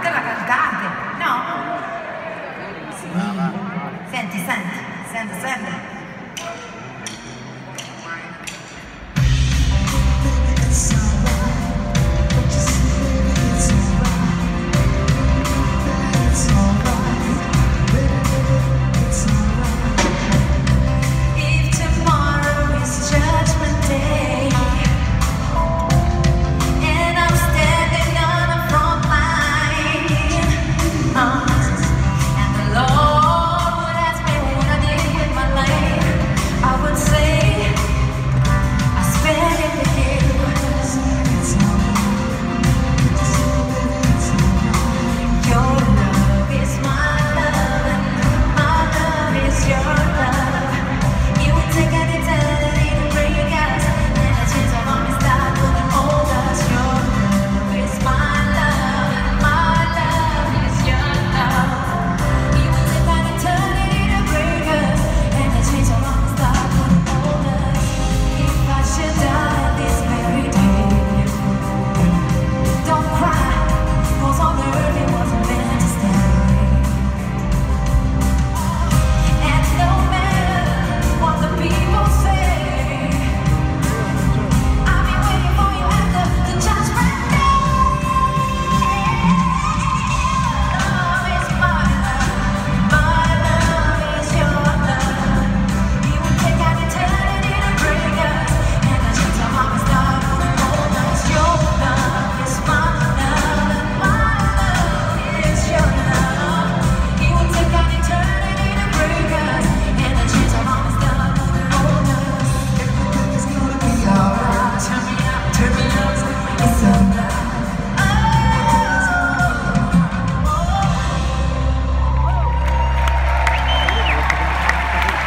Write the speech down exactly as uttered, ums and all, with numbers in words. fatela cantare, no? Senti, senti, senti, senti.